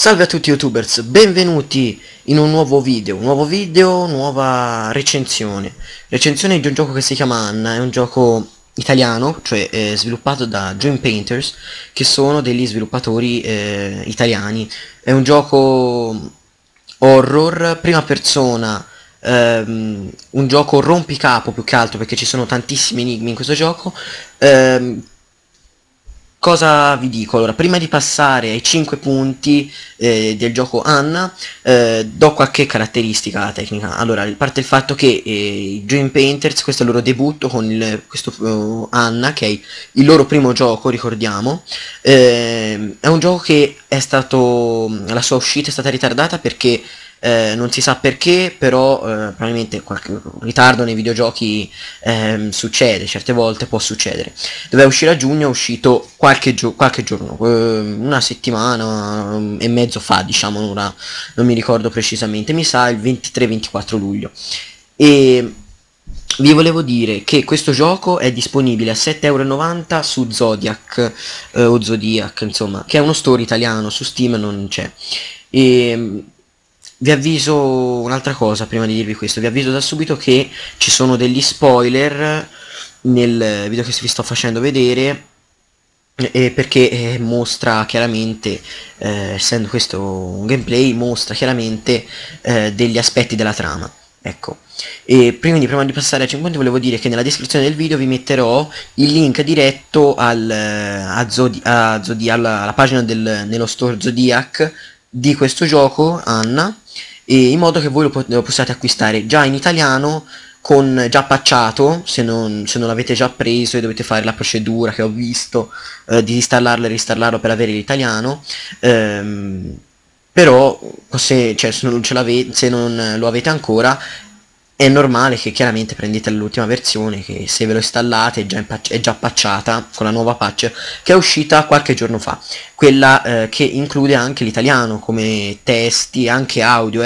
Salve a tutti youtubers, benvenuti in un nuovo video, nuova recensione di un gioco che si chiama Anna. È un gioco italiano, cioè sviluppato da Dream Painters, che sono degli sviluppatori italiani. È un gioco horror, prima persona, un gioco rompicapo più che altro, perché ci sono tantissimi enigmi in questo gioco. Cosa vi dico? Allora, prima di passare ai 5 punti del gioco Anna, do qualche caratteristica tecnica. Allora, a parte il fatto che i Dream Painters, questo è il loro debutto con Anna, che è il loro primo gioco, ricordiamo. È un gioco che è stato, la sua uscita è stata ritardata perché non si sa perché, però probabilmente qualche ritardo nei videogiochi succede, certe volte può succedere. Doveva uscire a giugno, è uscito qualche giorno, una settimana e mezzo fa, diciamo, ora non mi ricordo precisamente, mi sa il 23-24 luglio. E vi volevo dire che questo gioco è disponibile a 7,90 € su Zodiac, o Zodiac, insomma, che è uno store italiano, su Steam non c'è. E vi avviso un'altra cosa prima di dirvi questo, vi avviso da subito che ci sono degli spoiler nel video che vi sto facendo vedere, perché mostra chiaramente, essendo questo un gameplay, mostra chiaramente degli aspetti della trama, ecco. E quindi prima di passare ai 5 punti volevo dire che nella descrizione del video vi metterò il link diretto alla pagina nello store Zodiac di questo gioco Anna, e in modo che voi lo possiate acquistare già in italiano, già patchato, se non l'avete già preso e dovete fare la procedura che ho visto di installarlo e reinstallarlo per avere l'italiano. Però se non lo avete ancora, è normale che chiaramente prendete l'ultima versione, che se ve lo installate è già patchata con la nuova patch che è uscita qualche giorno fa, quella che include anche l'italiano come testi, anche audio.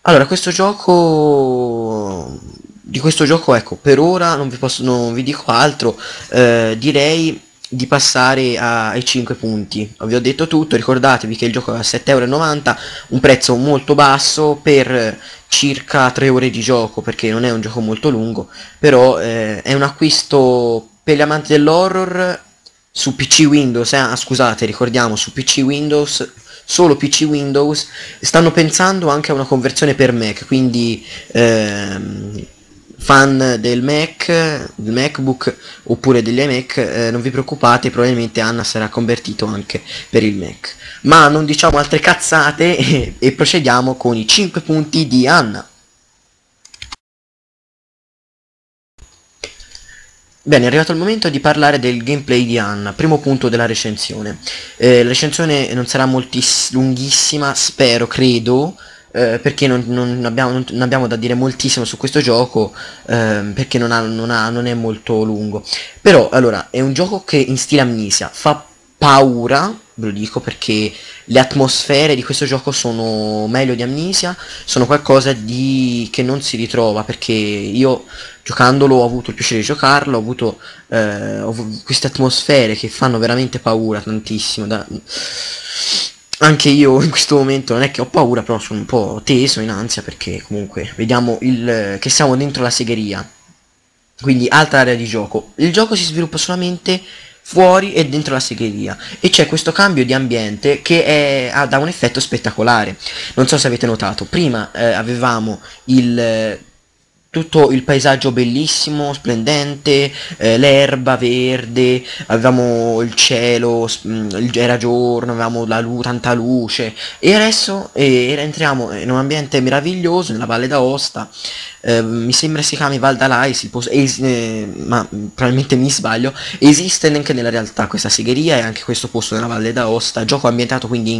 Allora, di questo gioco, ecco, per ora non vi dico altro. Direi di passare ai 5 punti. Vi ho detto tutto, ricordatevi che il gioco è a 7,90 €, un prezzo molto basso per circa 3 ore di gioco, perché non è un gioco molto lungo, però è un acquisto per gli amanti dell'horror su PC Windows, scusate, ricordiamo, su PC Windows, solo PC Windows. Stanno pensando anche a una conversione per Mac, quindi fan del MacBook oppure degli iMac, non vi preoccupate, probabilmente Anna sarà convertito anche per il Mac. Ma non diciamo altre cazzate e procediamo con i 5 punti di Anna. Bene, è arrivato il momento di parlare del gameplay di Anna, primo punto della recensione. La recensione non sarà lunghissima, spero, credo, perché non abbiamo da dire moltissimo su questo gioco, perché non è molto lungo. Però, allora, è un gioco che in stile Amnesia fa paura, ve lo dico, perché le atmosfere di questo gioco sono meglio di Amnesia, sono qualcosa che non si ritrova, perché io giocandolo ho avuto il piacere di giocarlo, ho avuto queste atmosfere che fanno veramente paura tantissimo. Anche io in questo momento non è che ho paura, però sono un po' teso, in ansia, perché comunque vediamo che siamo dentro la segheria, quindi altra area di gioco. Il gioco si sviluppa solamente fuori e dentro la segheria, e c'è questo cambio di ambiente che dà un effetto spettacolare. Non so se avete notato, prima avevamo tutto il paesaggio bellissimo, splendente, l'erba verde, avevamo il cielo, era giorno, avevamo tanta luce, e adesso entriamo in un ambiente meraviglioso, nella Valle d'Aosta, mi sembra si chiami Val d'Alais, ma probabilmente mi sbaglio. Esiste anche nella realtà questa segheria e anche questo posto nella Valle d'Aosta, gioco ambientato quindi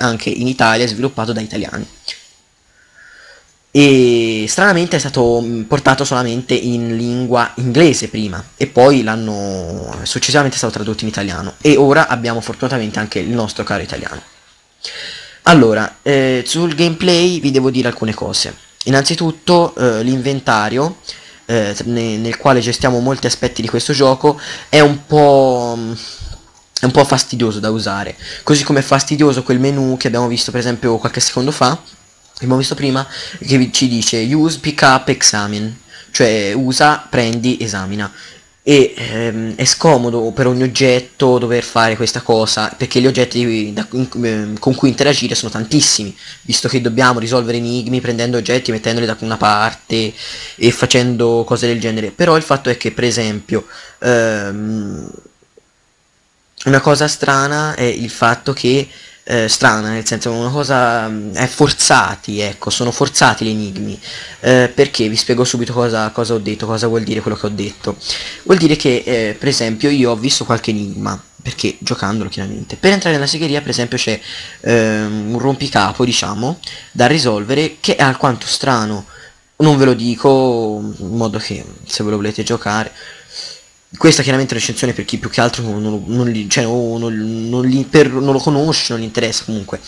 anche in Italia, sviluppato da italiani. E stranamente è stato portato solamente in lingua inglese prima, e poi successivamente è stato tradotto in italiano, e ora abbiamo fortunatamente anche il nostro caro italiano. Allora, sul gameplay vi devo dire alcune cose. Innanzitutto l'inventario, nel quale gestiamo molti aspetti di questo gioco, è un po' è un po' fastidioso da usare, così come è fastidioso quel menu che abbiamo visto per esempio qualche secondo fa, abbiamo visto prima, che ci dice use, pick up, examine, cioè usa, prendi, esamina, e è scomodo per ogni oggetto dover fare questa cosa, perché gli oggetti con cui interagire sono tantissimi, visto che dobbiamo risolvere enigmi prendendo oggetti, mettendoli da una parte e facendo cose del genere. Però il fatto è che per esempio una cosa strana è il fatto che strana, nel senso una cosa è forzati, ecco, sono forzati gli enigmi, perché vi spiego subito cosa ho detto, cosa vuol dire quello che ho detto. Vuol dire che per esempio io ho visto qualche enigma, perché giocandolo chiaramente, per entrare nella segheria per esempio c'è un rompicapo, diciamo, da risolvere, che è alquanto strano, non ve lo dico, in modo che se ve lo volete giocare. Questa è chiaramente recensione per chi più che altro non lo conosce, non gli interessa comunque.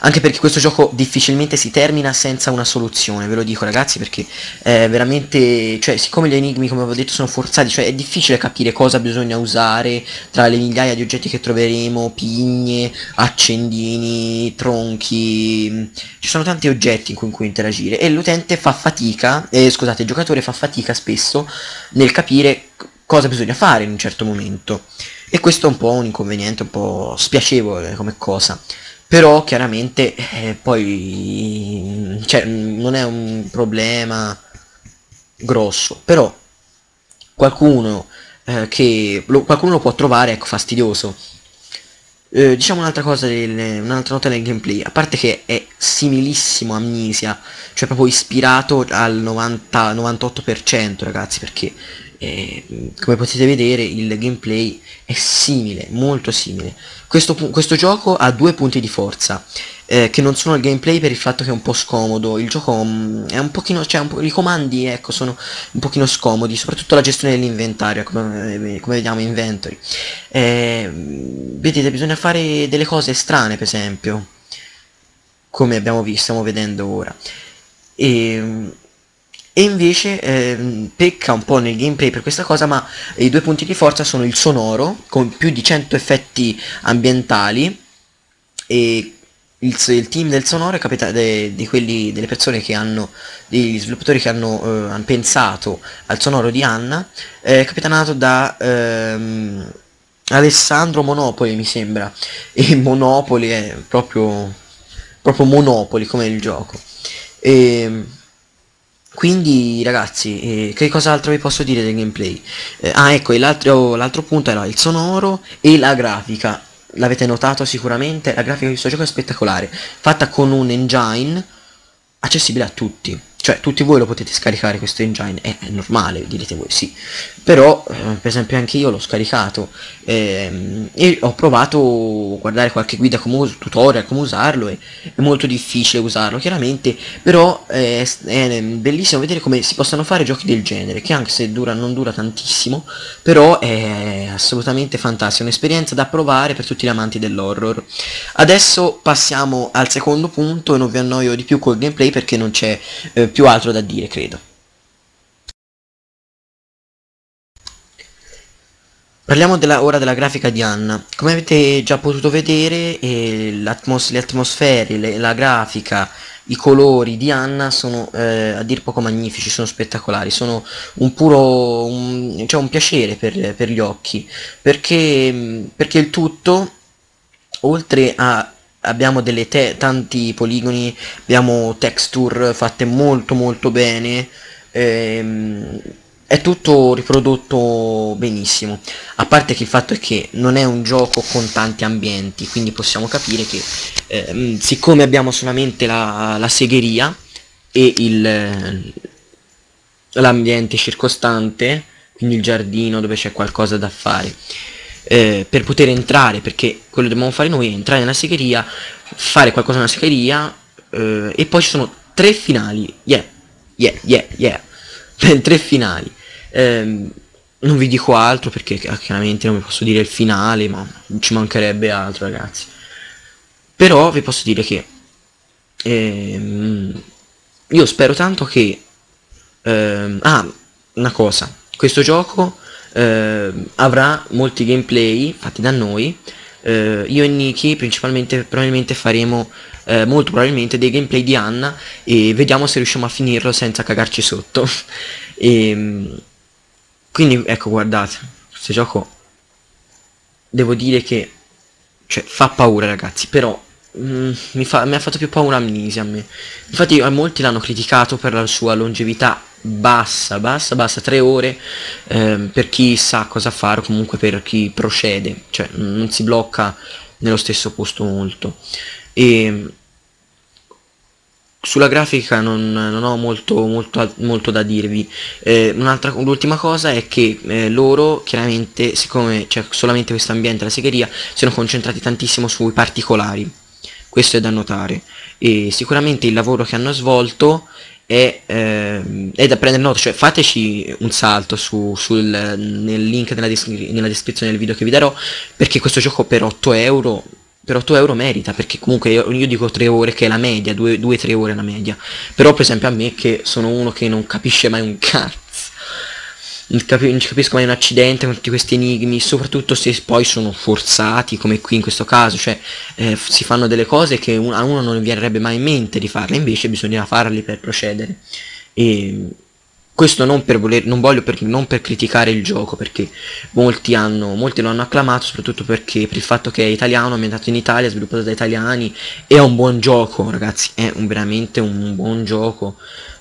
Anche perché questo gioco difficilmente si termina senza una soluzione, ve lo dico ragazzi, perché è veramente, cioè siccome gli enigmi come avevo detto sono forzati, cioè è difficile capire cosa bisogna usare tra le migliaia di oggetti che troveremo, pigne, accendini, tronchi, ci sono tanti oggetti con cui interagire e l'utente fa fatica, scusate, il giocatore fa fatica spesso nel capire cosa bisogna fare in un certo momento, e questo è un po' un inconveniente, un po' spiacevole come cosa. Però chiaramente poi, cioè, non è un problema grosso, però qualcuno qualcuno lo può trovare, ecco, fastidioso. Diciamo un'altra cosa, un'altra nota del gameplay, a parte che è similissimo a Amnesia, cioè proprio ispirato al 98% ragazzi, perché come potete vedere il gameplay è simile, molto simile. Questo gioco ha due punti di forza che non sono il gameplay, per il fatto che è un po' scomodo il gioco, è un pochino, cioè i comandi, ecco, sono un pochino scomodi, soprattutto la gestione dell'inventario, come vediamo inventory, vedete, bisogna fare delle cose strane, per esempio come abbiamo visto, stiamo vedendo ora. E invece pecca un po' nel gameplay per questa cosa, ma i due punti di forza sono il sonoro, con più di 100 effetti ambientali, e il team del sonoro è delle persone che hanno, degli sviluppatori che hanno pensato al sonoro di Anna, capitanato da Alessandro Monopoli, mi sembra, e Monopoli è proprio Monopoli come il gioco. Quindi ragazzi, che cos'altro vi posso dire del gameplay? Ecco, l'altro punto era il sonoro e la grafica. L'avete notato sicuramente, la grafica di questo gioco è spettacolare, fatta con un engine accessibile a tutti. Cioè tutti voi lo potete scaricare questo engine, è normale, direte voi sì. Però per esempio anche io l'ho scaricato e ho provato a guardare qualche guida, tutorial come usarlo, è molto difficile usarlo chiaramente, però è bellissimo vedere come si possano fare giochi del genere, che anche se non dura tantissimo, però è assolutamente fantastico, un'esperienza da provare per tutti gli amanti dell'horror. Adesso passiamo al secondo punto e non vi annoio di più col gameplay, perché non c'è più altro da dire, credo. Parliamo ora della grafica di Anna. Come avete già potuto vedere, le atmosfere, la grafica, i colori di Anna sono a dir poco magnifici, sono spettacolari, sono un piacere per gli occhi, perché il tutto, oltre a abbiamo tanti poligoni, abbiamo texture fatte molto molto bene, è tutto riprodotto benissimo. A parte che il fatto è che non è un gioco con tanti ambienti, quindi possiamo capire che siccome abbiamo solamente la segheria e l'ambiente circostante, quindi il giardino dove c'è qualcosa da fare, per poter entrare, perché quello che dobbiamo fare noi è entrare nella segheria, fare qualcosa nella segheria, e poi ci sono tre finali, tre finali, non vi dico altro perché chiaramente non vi posso dire il finale, ma ci mancherebbe altro ragazzi. Però vi posso dire che io spero tanto che una cosa, questo gioco avrà molti gameplay fatti da noi. Io e Niki principalmente probabilmente faremo molto probabilmente dei gameplay di Anna e vediamo se riusciamo a finirlo senza cagarci sotto. E quindi ecco, guardate, questo gioco devo dire che, cioè, fa paura, ragazzi, però mi ha fatto più paura Amnesia a me. Infatti molti l'hanno criticato per la sua longevità bassa, 3 ore, per chi sa cosa fare o comunque per chi procede, cioè non si blocca nello stesso posto molto. E sulla grafica non ho molto da dirvi. L'ultima cosa è che loro chiaramente, siccome c'è solamente questo ambiente, la segheria, sono concentrati tantissimo sui particolari, questo è da notare, e sicuramente il lavoro che hanno svolto è da prendere nota. Cioè fateci un salto nel link nella descrizione del video che vi darò, perché questo gioco per 8 euro, per 8 euro merita, perché comunque io dico 3 ore che è la media, 2-3 ore è la media, però per esempio a me, che sono uno che non capisce mai un cazzo, non capisco mai un accidente con tutti questi enigmi, soprattutto se poi sono forzati come qui in questo caso, cioè si fanno delle cose che a uno non verrebbe mai in mente di farle, invece bisogna farle per procedere. E questo non per criticare il gioco, perché molti lo hanno acclamato, soprattutto perché per il fatto che è italiano, ambientato in Italia, sviluppato da italiani, è un buon gioco, ragazzi, è veramente un buon gioco.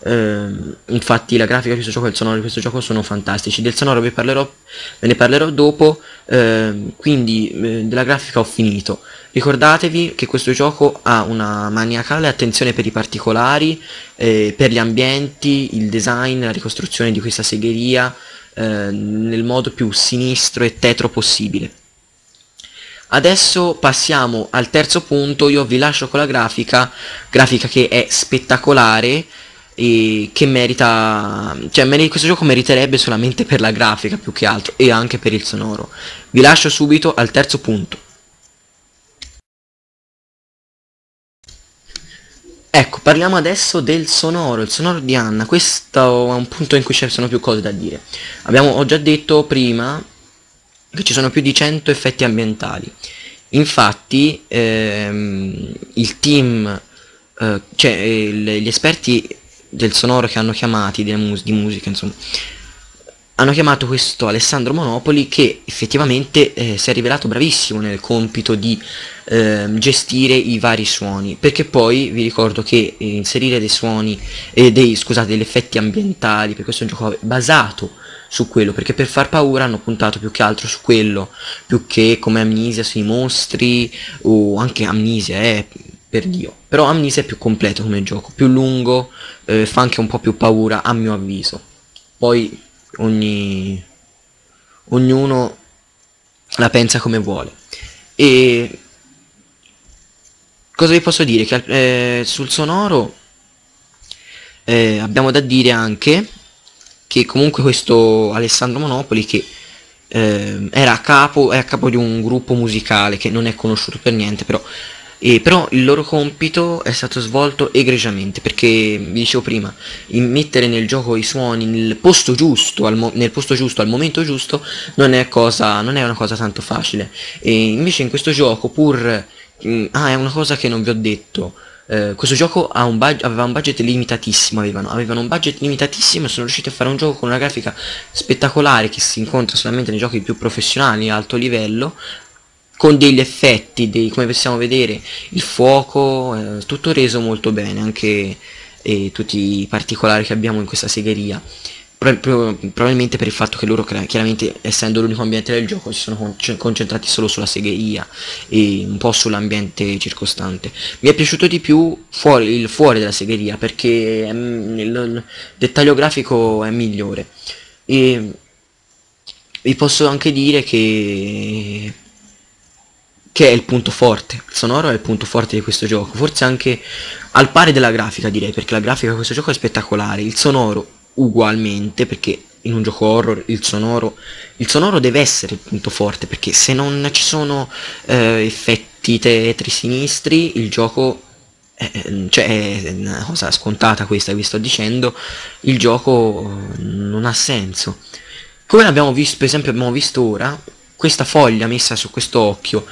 Infatti la grafica di questo gioco e il sonoro di questo gioco sono fantastici. Del sonoro ve ne parlerò dopo, quindi della grafica ho finito. Ricordatevi che questo gioco ha una maniacale attenzione per i particolari, per gli ambienti, il design, la ricostruzione di questa segheria nel modo più sinistro e tetro possibile. Adesso passiamo al terzo punto. Io vi lascio con la grafica che è spettacolare e che merita, cioè questo gioco meriterebbe solamente per la grafica più che altro, e anche per il sonoro. Vi lascio subito al terzo punto. Ecco, parliamo adesso del sonoro, il sonoro di Anna. Questo è un punto in cui ci sono più cose da dire. Ho già detto prima che ci sono più di 100 effetti ambientali. Infatti il team, gli esperti del sonoro che hanno chiamati di musica, insomma, hanno chiamato questo Alessandro Monopoli, che effettivamente si è rivelato bravissimo nel compito di gestire i vari suoni, perché poi vi ricordo che inserire dei suoni e degli effetti ambientali, perché questo è un gioco basato su quello, perché per far paura hanno puntato più che altro su quello, più che come Amnesia sui mostri, o anche Amnesia per Dio, però Amnesia è più completo come gioco, più lungo, fa anche un po' più paura a mio avviso. Poi ognuno la pensa come vuole. E cosa vi posso dire? Che sul sonoro abbiamo da dire anche che comunque questo Alessandro Monopoli, che è a capo di un gruppo musicale che non è conosciuto per niente, però il loro compito è stato svolto egregiamente, perché vi dicevo prima, mettere nel gioco i suoni nel posto giusto, al momento giusto, non è una cosa tanto facile. E invece in questo gioco, è una cosa che non vi ho detto, questo gioco aveva un budget limitatissimo, avevano un budget limitatissimo e sono riusciti a fare un gioco con una grafica spettacolare, che si incontra solamente nei giochi più professionali a alto livello, con degli effetti, come possiamo vedere, il fuoco, tutto reso molto bene, anche tutti i particolari che abbiamo in questa segheria, probabilmente per il fatto che loro, chiaramente essendo l'unico ambiente del gioco, si sono concentrati solo sulla segheria e un po' sull'ambiente circostante. Mi è piaciuto di più il fuori della segheria, perché il dettaglio grafico è migliore. E vi posso anche dire che è il punto forte, il sonoro è il punto forte di questo gioco, forse anche al pari della grafica, direi, perché la grafica di questo gioco è spettacolare, il sonoro ugualmente, perché in un gioco horror il sonoro deve essere il punto forte, perché se non ci sono effetti tetri sinistri, il gioco è una cosa scontata questa che vi sto dicendo, il gioco non ha senso. come l'abbiamo visto, per esempio abbiamo visto ora questa foglia messa su questo occhio.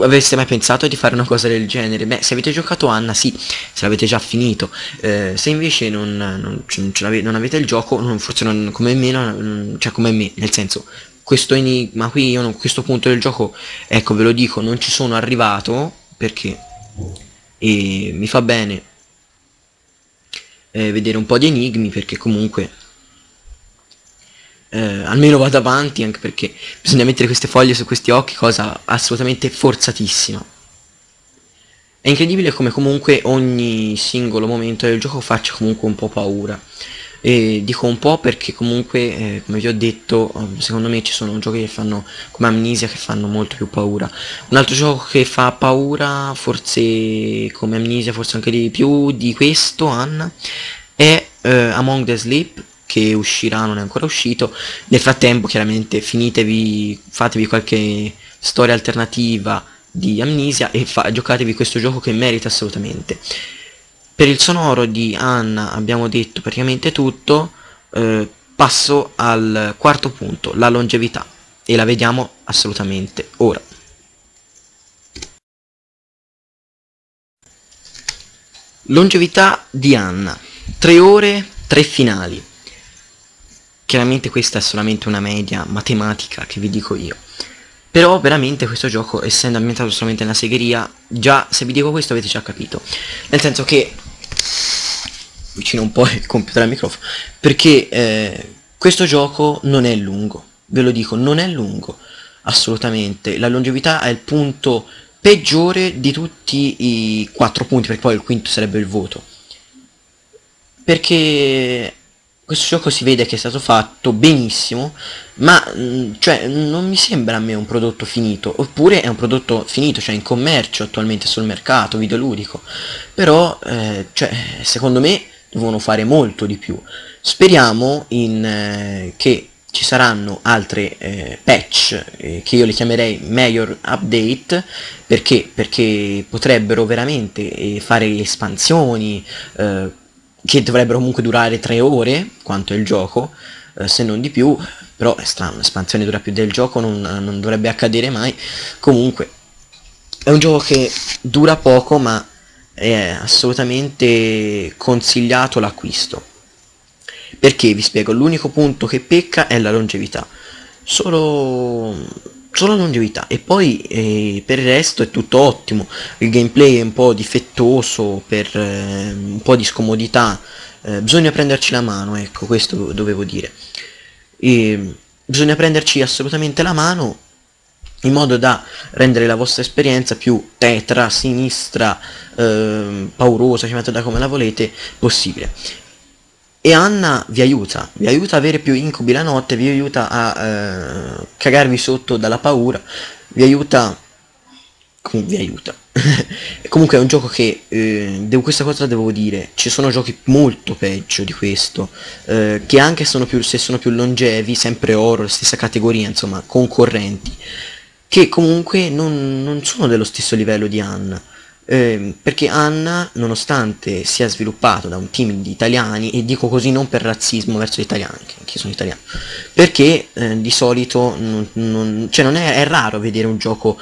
Avreste mai pensato di fare una cosa del genere? Beh, se avete giocato Anna sì, se l'avete già finito. Se invece non avete il gioco, forse come me, nel senso, questo enigma qui, io a questo punto del gioco, ecco, ve lo dico, non ci sono arrivato perché mi fa bene vedere un po' di enigmi, perché comunque almeno vado avanti, anche perché bisogna mettere queste foglie su questi occhi, cosa assolutamente forzatissima. È incredibile come comunque ogni singolo momento del gioco faccia comunque un po' paura, e dico un po' perché comunque come vi ho detto, secondo me ci sono giochi che fanno come Amnesia che fanno molto più paura. Un altro gioco che fa paura forse come Amnesia, forse anche di più di questo Anna, è Among the Sleep, che uscirà, non è ancora uscito. Nel frattempo chiaramente fatevi qualche storia alternativa di Amnesia e giocatevi questo gioco che merita assolutamente. Per il sonoro di Anna abbiamo detto praticamente tutto. Passo al quarto punto, la longevità, e la vediamo assolutamente ora. Longevità di Anna, 3 ore, 3 finali. Chiaramente questa è solamente una media matematica che vi dico io, però veramente questo gioco, essendo ambientato solamente nella segheria, già se vi dico questo avete già capito, nel senso che vicino un po' il computer al microfono, perché questo gioco non è lungo, ve lo dico, non è lungo assolutamente. La longevità è il punto peggiore di tutti i 4 punti, perché poi il quinto sarebbe il voto, perché questo gioco si vede che è stato fatto benissimo, ma cioè non mi sembra a me un prodotto finito, oppure è un prodotto finito, cioè in commercio attualmente sul mercato videoludico, però cioè, secondo me devono fare molto di più. Speriamo che ci saranno altre patch, che io le chiamerei major update, perché potrebbero veramente fare espansioni, che dovrebbero comunque durare 3 ore quanto è il gioco, se non di più, però è strano, l'espansione dura più del gioco, non dovrebbe accadere mai. Comunque è un gioco che dura poco, ma è assolutamente consigliato l'acquisto, perché vi spiego, l'unico punto che pecca è la longevità, solo longevità, e poi per il resto è tutto ottimo. Il gameplay è un po' difettoso per un po' di scomodità, bisogna prenderci la mano, ecco, questo dovevo dire, e bisogna prenderci assolutamente la mano in modo da rendere la vostra esperienza più tetra, sinistra, paurosa, chiamatela come la volete, possibile. E Anna vi aiuta a avere più incubi la notte, vi aiuta a cagarvi sotto dalla paura, vi aiuta, comunque è un gioco che, questa cosa devo dire, ci sono giochi molto peggio di questo, che anche se sono più longevi, sempre horror, stessa categoria, insomma, concorrenti, che comunque non sono dello stesso livello di Anna. Perché Anna, nonostante sia sviluppato da un team di italiani, e dico così non per razzismo verso gli italiani, che anche sono italiano, perché di solito è raro vedere un gioco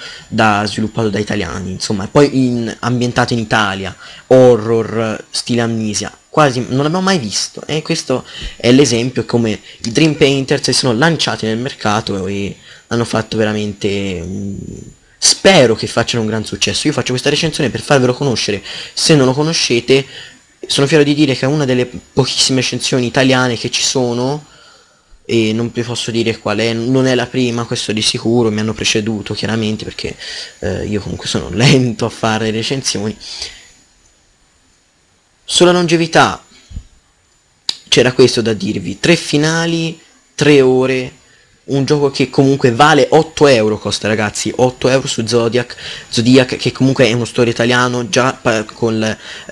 sviluppato da italiani, insomma, e poi ambientato in Italia, horror, stile Amnesia, quasi non l'abbiamo mai visto, e questo è l'esempio come i Dream Painters si sono lanciati nel mercato e hanno fatto veramente... spero che facciano un gran successo. Io faccio questa recensione per farvelo conoscere, se non lo conoscete. Sono fiero di dire che è una delle pochissime recensioni italiane che ci sono, e non vi posso dire qual è, non è la prima, questo di sicuro, mi hanno preceduto chiaramente, perché io comunque sono lento a fare recensioni. Sulla longevità c'era questo da dirvi, 3 finali, 3 ore. Un gioco che comunque vale 8 euro, costa ragazzi, 8 euro su Zodiac, che comunque è uno store italiano, già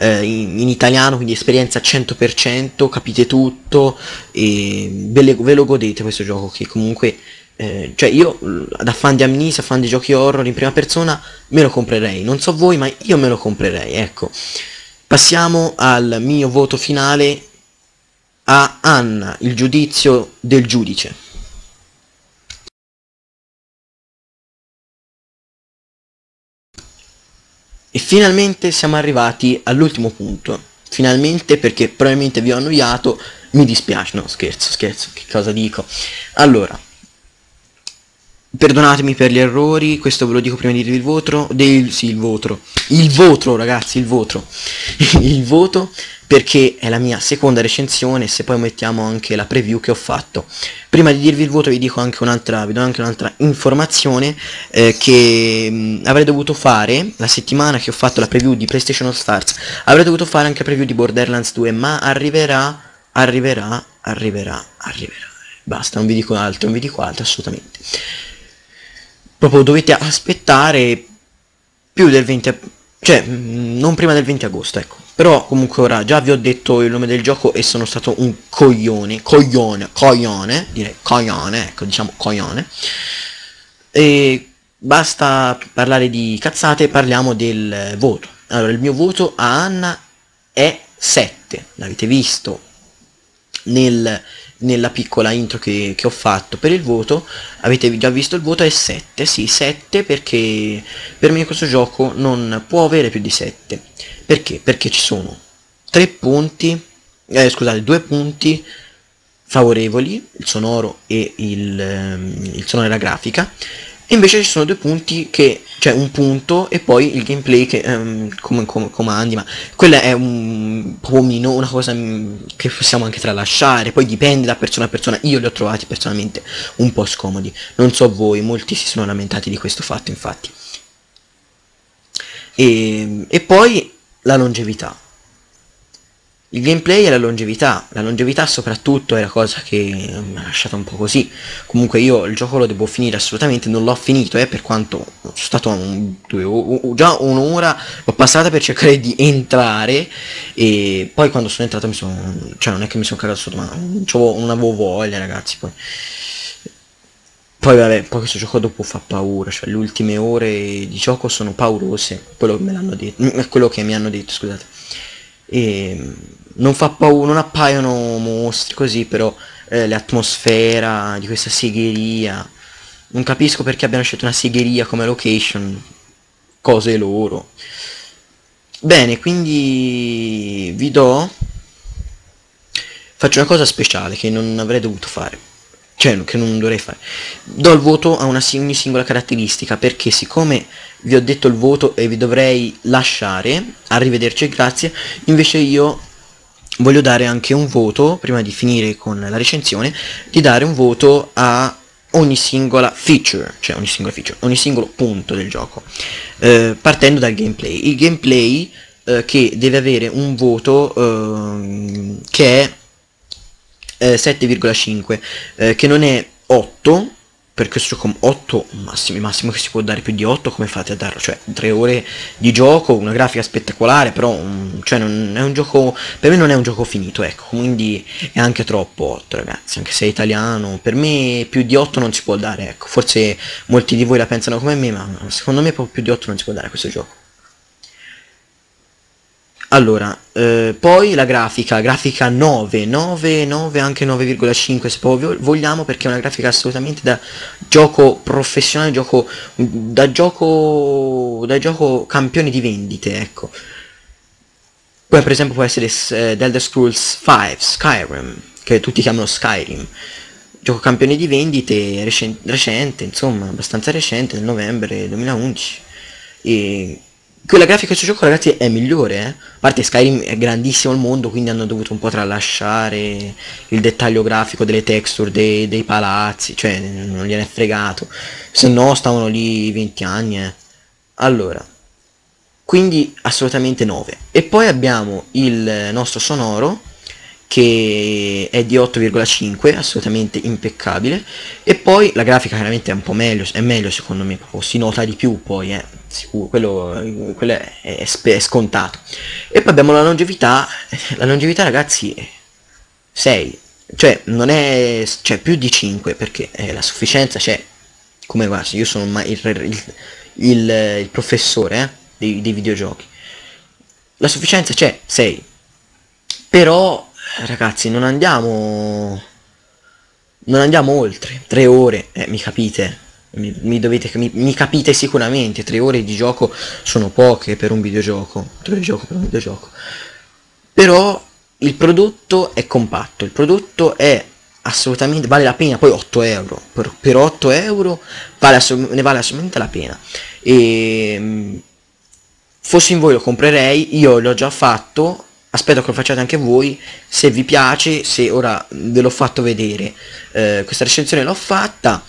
in italiano, quindi esperienza 100%, capite tutto, e ve lo godete questo gioco, che comunque cioè io, da fan di Amnesia, fan di giochi horror in prima persona, me lo comprerei, non so voi, ma io me lo comprerei, ecco. Passiamo al mio voto finale a Anna, il giudizio del giudice. E finalmente siamo arrivati all'ultimo punto. Finalmente, perché probabilmente vi ho annoiato. Mi dispiace, no, scherzo, scherzo, che cosa dico. Allora, perdonatemi per gli errori, questo ve lo dico prima di dirvi il voto. Il voto, perché è la mia seconda recensione, se poi mettiamo anche la preview che ho fatto. Prima di dirvi il voto vi dico anche un'altra, vi do anche un'altra informazione, che avrei dovuto fare la settimana che ho fatto la preview di PlayStation All Stars. Avrei dovuto fare anche la preview di Borderlands 2, ma arriverà. Basta, non vi dico altro, assolutamente. Proprio dovete aspettare più del 20, cioè non prima del 20 agosto, ecco. Però comunque ora già vi ho detto il nome del gioco e sono stato un coglione. E basta parlare di cazzate, parliamo del voto. Allora, il mio voto a Anna è 7. L'avete visto nella piccola intro che ho fatto per il voto, avete già visto il voto, è 7, sì, 7, perché per me questo gioco non può avere più di 7. Perché? Perché ci sono 2 punti favorevoli, il sonoro e il sonoro e la grafica, e invece ci sono 2 punti che, cioè un punto e poi il gameplay che comandi, ma quella è un po' una cosa che possiamo anche tralasciare, poi dipende da persona a persona. Io li ho trovati personalmente un po' scomodi, non so voi, molti si sono lamentati di questo fatto, infatti. E poi la longevità, il gameplay e la longevità soprattutto è la cosa che mi ha lasciato un po' così. Comunque io il gioco lo devo finire assolutamente, non l'ho finito, per quanto sono stato già un'ora l'ho passata per cercare di entrare, e poi quando sono entrato mi sono, cioè non è che mi sono cagato sotto, ma non avevo voglia, ragazzi. Poi vabbè, poi questo gioco dopo fa paura, cioè le ultime ore di gioco sono paurose, quello che mi hanno detto, scusate. E non fa paura, non appaiono mostri così, però l'atmosfera di questa segheria, non capisco perché abbiano scelto una segheria come location, cose loro. Bene, quindi faccio una cosa speciale che non avrei dovuto fare, cioè che non dovrei fare. Do il voto a ogni singola caratteristica, perché siccome vi ho detto il voto e vi dovrei lasciare, arrivederci e grazie, invece io voglio dare anche un voto, prima di finire con la recensione, di dare un voto a ogni singola feature, cioè ogni singolo punto del gioco, partendo dal gameplay. Il gameplay che deve avere un voto che è 7,5, che non è 8, perché sto con 8 massimo che si può dare, più di 8 come fate a darlo? Cioè 3 ore di gioco, una grafica spettacolare, però cioè non è un gioco, per me non è un gioco finito, ecco, quindi è anche troppo 8, ragazzi, anche se è italiano, per me più di 8 non si può dare, ecco. Forse molti di voi la pensano come me, ma secondo me più di 8 non si può dare a questo gioco. Allora, poi la grafica 9, anche 9,5 se poi vogliamo, perché è una grafica assolutamente da gioco professionale, da gioco campione di vendite, ecco. Poi per esempio può essere Elder Scrolls V Skyrim, che tutti chiamano Skyrim, gioco campione di vendite recente, insomma abbastanza recente, nel novembre 2011, e quella grafica del suo gioco, ragazzi, è migliore, eh? A parte Skyrim è grandissimo il mondo, quindi hanno dovuto un po' tralasciare il dettaglio grafico delle texture, dei palazzi, cioè non gliene è fregato, se no stavano lì 20 anni, eh. Allora, quindi assolutamente 9. E poi abbiamo il nostro sonoro, che è di 8,5, assolutamente impeccabile. E poi la grafica chiaramente è un po' meglio, è meglio secondo me, proprio si nota di più, poi sicuro, quello è scontato. E poi abbiamo la longevità, ragazzi, 6, cioè non è, cioè più di 5, perché la sufficienza c'è, come guarda, io sono il professore dei videogiochi, la sufficienza c'è, 6, però ragazzi non andiamo oltre 3 ore, mi capite, Mi capite sicuramente, 3 ore di gioco sono poche per un videogioco, 3 ore di gioco per un videogioco. Però il prodotto è compatto, il prodotto è assolutamente, vale la pena. Poi 8 euro, per 8 euro vale, ne vale assolutamente la pena. E fossi in voi lo comprerei, io l'ho già fatto, aspetto che lo facciate anche voi, se vi piace, se ora ve l'ho fatto vedere, questa recensione l'ho fatta.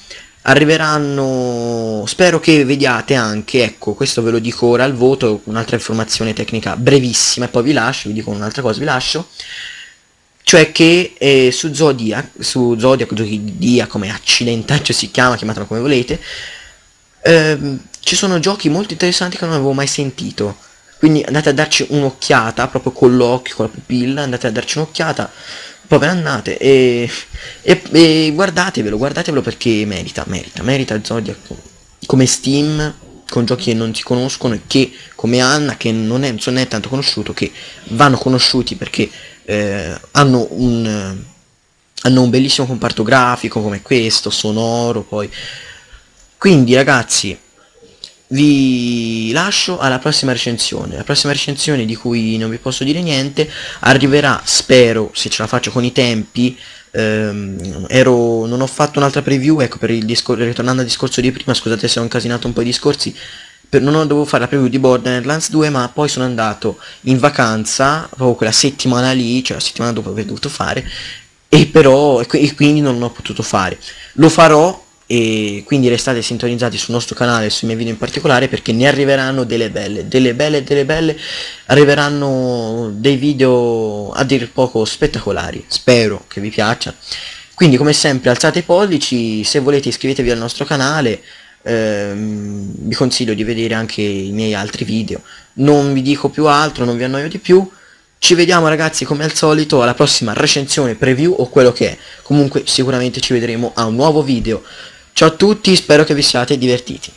Arriveranno, spero che vediate anche, ecco, questo ve lo dico ora al voto, un'altra informazione tecnica brevissima e poi vi lascio, vi dico un'altra cosa, vi lascio, cioè che su Zodiac, Zodiac come accidentaccio si chiama, chiamatelo come volete, ci sono giochi molto interessanti che non avevo mai sentito, quindi andate a darci un'occhiata, proprio con l'occhio, con la pupilla, andate a darci un'occhiata. Poi ve ne andate e guardatevelo perché merita Zodiac come Steam, con giochi che non si conoscono e che, come Anna, che non è tanto conosciuto, che vanno conosciuti perché hanno un bellissimo comparto grafico come questo, sonoro poi. Quindi ragazzi, vi lascio alla prossima recensione. La prossima recensione, di cui non vi posso dire niente, arriverà, spero, se ce la faccio con i tempi. Non ho fatto un'altra preview, ecco, per il discorso, ritornando al discorso di prima, scusate se ho incasinato un po' i discorsi, dovevo fare la preview di Borderlands 2, ma poi sono andato in vacanza, proprio quella settimana lì, cioè la settimana dopo aver dovuto fare, e quindi non ho potuto fare. Lo farò, e quindi restate sintonizzati sul nostro canale e sui miei video in particolare, perché ne arriveranno delle belle, arriveranno dei video a dir poco spettacolari, spero che vi piaccia. Quindi come sempre alzate i pollici, se volete iscrivetevi al nostro canale, vi consiglio di vedere anche i miei altri video, non vi dico più altro, non vi annoio di più. Ci vediamo ragazzi come al solito alla prossima recensione, preview o quello che è, comunque sicuramente ci vedremo a un nuovo video. Ciao a tutti, spero che vi siate divertiti.